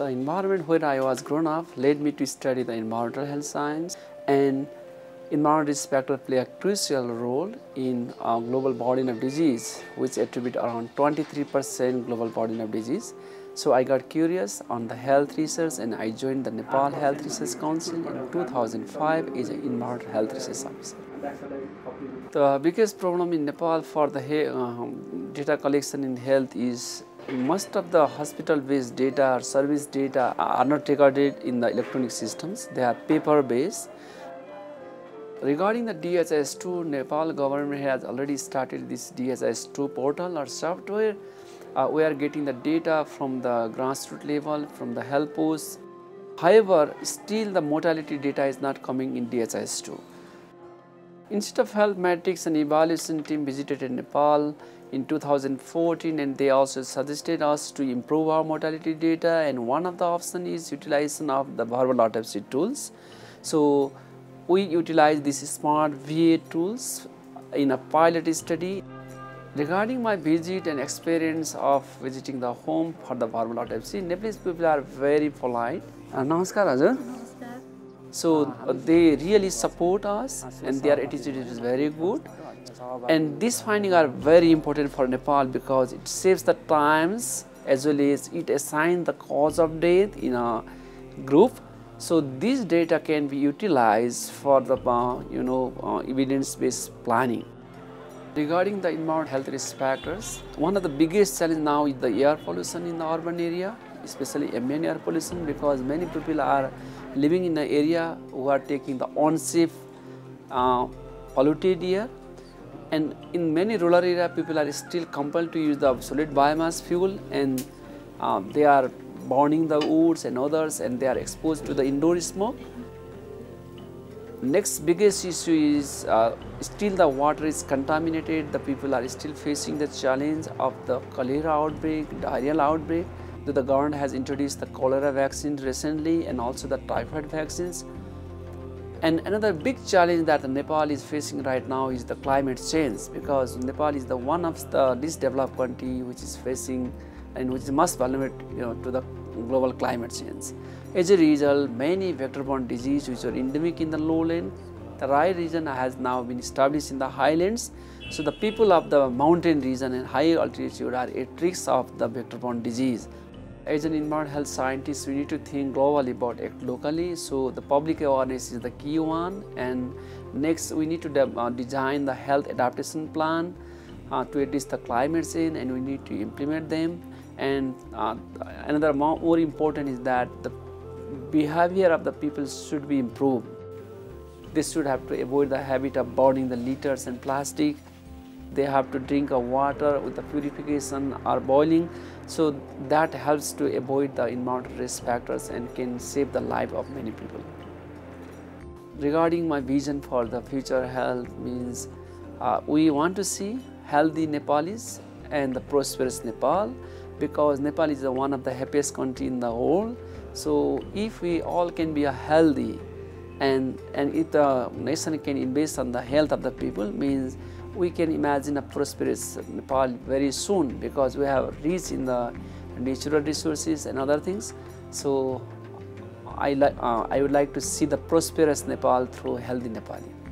The environment where I was grown up led me to study the environmental health science, and environmental factors play a crucial role in global burden of disease, which attribute around 23% global burden of disease. So I got curious on the health research and I joined the Nepal Health Research Council in 2005 as an environmental health research officer. The biggest problem in Nepal for the data collection in health is most of the hospital-based data or service data are not recorded in the electronic systems. They are paper-based. Regarding the DHIS2, Nepal government has already started this DHIS2 portal or software. We are getting the data from the grassroots level, from the health posts. However, still the mortality data is not coming in DHIS2. Institute of Health Metrics and Evaluation team visited in Nepal in 2014, and they also suggested us to improve our mortality data, and one of the options is utilization of the verbal autopsy tools. So we utilize these smart VA tools in a pilot study. Regarding my visit and experience of visiting the home for the verbal autopsy, Nepalese people are very polite. Namaskar, Hajur. Namaskar. So they really support us and their attitude is very good. And these findings are very important for Nepal because it saves the times as well as it assigns the cause of death in a group. So this data can be utilized for the evidence-based planning. Regarding the environmental health risk factors, one of the biggest challenges now is the air pollution in the urban area, especially ambient air pollution, because many people are living in the area who are taking the unsafe polluted air. And in many rural areas, people are still compelled to use the solid biomass fuel, and they are burning the woods and others, and they are exposed to the indoor smoke. Next biggest issue is still the water is contaminated. The people are still facing the challenge of the cholera outbreak, diarrheal outbreak. So the government has introduced the cholera vaccine recently and also the typhoid vaccines. And another big challenge that Nepal is facing right now is the climate change, because Nepal is the one of the least developed country which is facing and which is most vulnerable to the global climate change. As a result, many vector-borne diseases which are endemic in the lowland, the Rai region has now been established in the highlands. So the people of the mountain region and high altitude are at risk of the vector-borne disease. As an environmental health scientist, we need to think globally but act locally. So the public awareness is the key one. And next, we need to design the health adaptation plan to address the climate change, and we need to implement them. And another more important is that the behavior of the people should be improved. They should have to avoid the habit of burning the litters and plastic. They have to drink water with the purification or boiling. So that helps to avoid the environmental risk factors and can save the life of many people. Regarding my vision for the future health means, we want to see healthy Nepalis and the prosperous Nepal, because Nepal is one of the happiest country in the world. So if we all can be healthy, and if the nation can invest on the health of the people, means we can imagine a prosperous Nepal very soon, because we have reached in the natural resources and other things. So I would like to see the prosperous Nepal through healthy Nepali.